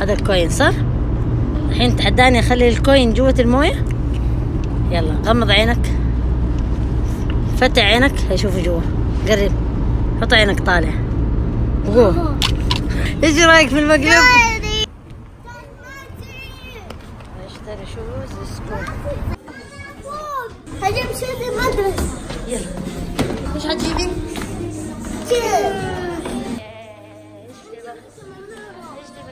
هذا الكوين صح؟ الحين تحداني اخلي الكوين جوة المويه. يلا غمض عينك، فتح عينك هيشوفوا جوا. قرب، حط عينك طالع بقوة. ايش رايك في المقلب؟ اشتري شوز للسكول. هجيب شوز المدرسة. يلا ايش هتجيبي؟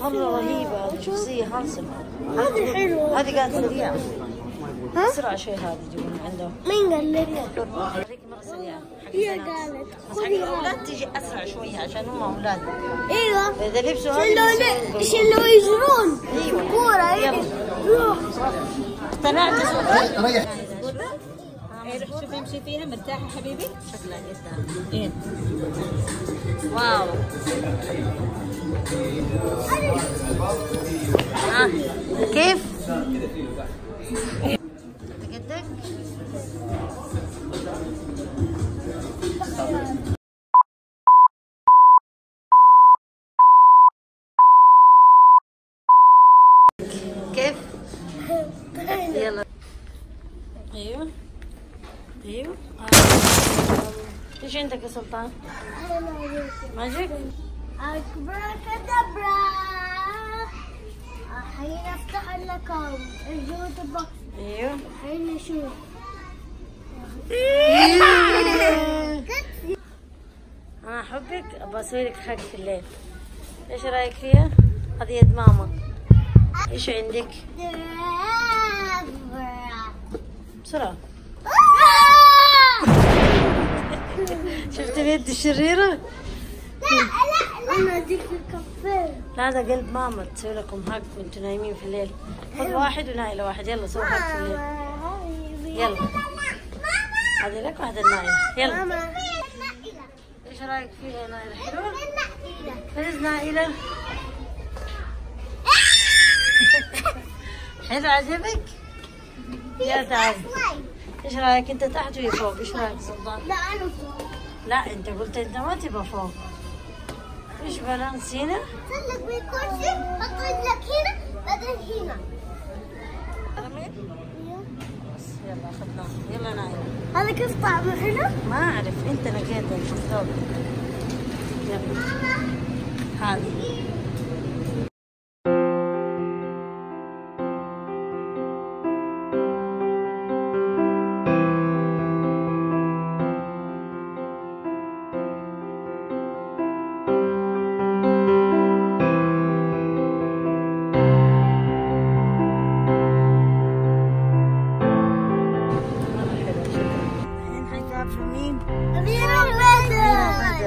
مرة رهيبة، شوزية هانسمة. هذه حلوة. هذه قالت سريعة. اسرع شوي هذه جيبوا من عندهم. مين قال لك؟ اوريك مرة سريعة. هي قالت. بس حق الأولاد تجي أسرع شوية عشان هم أولاد. ايوه. إذا لبسوا هذه يشلوا يجرون. ايوه. كورة يلا. روح. اقتنعت اسمع. ريح. شوفي امشي فيها مرتاحة حبيبي. شكلها جدا. ايه. واو. كيف؟ قدك؟ كيف؟ يلا ايوه ايش عندك يا سلطان؟ ماجيك؟ أكبرك دبرة. الحين أفتح لكم اليوتيوب. أيوه. الحين نشوف. أنا أحبك، أبغى أسوي لك حاجة في الليل. إيش رأيك فيها؟ هذه يد ماما. إيش عندك؟ بسرعة. شفت اليد الشريرة؟ أنا أديك الكفين. هذا قلب ماما تسوي لكم هاك وأنتوا نايمين في الليل. خذ واحد ونايلة واحد، يلا سووا هاك في الليل. يلا. هذه لك واحدة لنايلة. يلا. ماما. إيش رأيك فيها يا نايلة؟ حلوة؟ فلز نايلة. حلو عجبك؟ يا تعال. إيش رأيك أنت تحت وهي فوق؟ إيش رأيك سلطان؟ لا أنا فوق. لا أنت قلت أنت ما تبغى فوق. ايش بالانس هنا؟ سلك بالكرسي، حط رجلك هنا بعدين هنا. رميت؟ ايوه. بس يلا اخذناه، يلا نايلة. هذا كيف طعمه حلو؟ ما اعرف، انت لقيته في الثوب. يلا. هذه.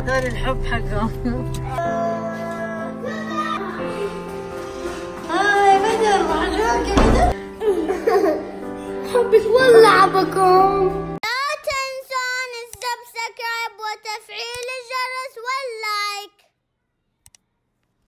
هذول الحب حقهم. هاي بدر، وحشاك يا بدر. حبك والله عبكم.